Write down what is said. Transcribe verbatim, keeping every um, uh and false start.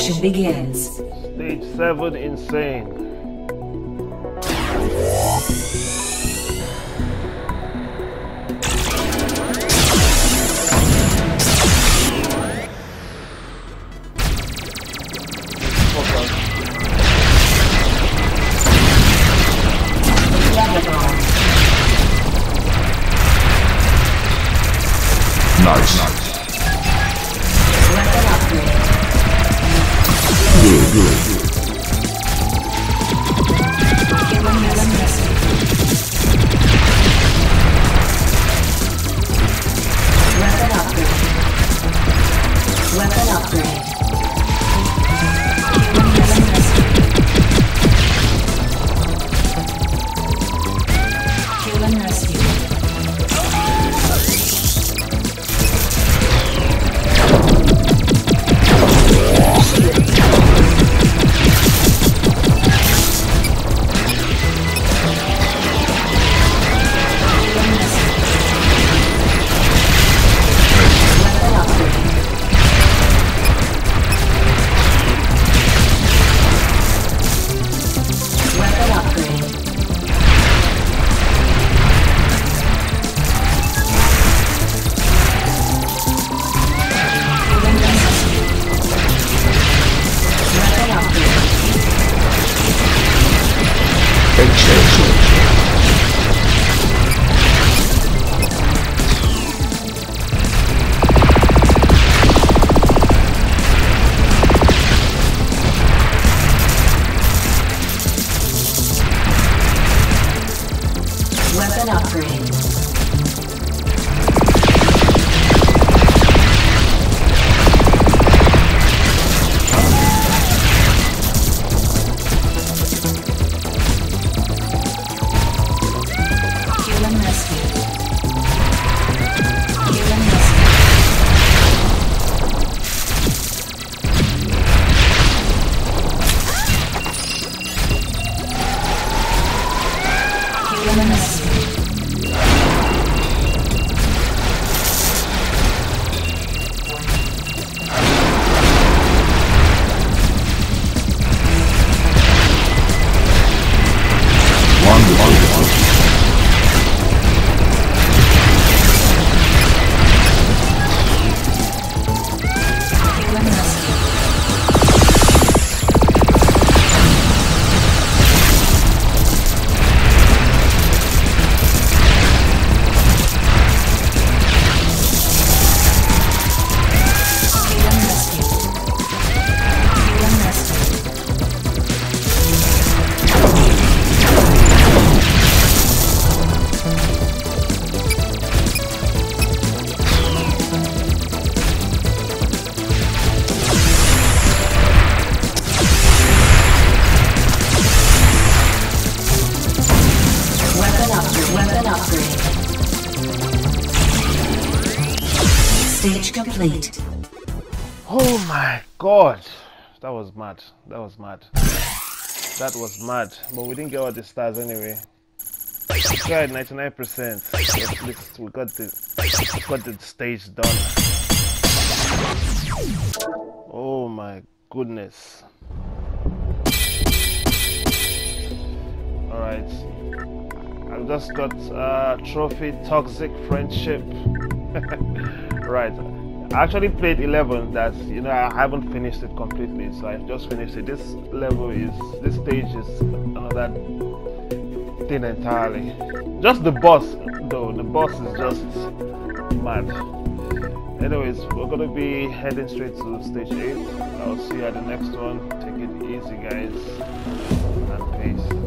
Session begins. Stage seven, insane. Nice. Good, good. Weapon upgrade. Weapon upgrade. Kill and rescue. Stage complete. Oh my god, that was mad. That was mad. That was mad. But we didn't get all the stars anyway. We tried ninety-nine percent. At least we got the got the stage done. Oh my goodness. Alright. I've just got uh trophy Toxic Friendship. Right, I actually played eleven. That's, you know, I haven't finished it completely, so I've just finished it. This level is, this stage is another thing entirely. Just the boss, though, the boss is just mad. Anyways, we're gonna be heading straight to stage eight. I'll see you at the next one. Take it easy, guys, and peace.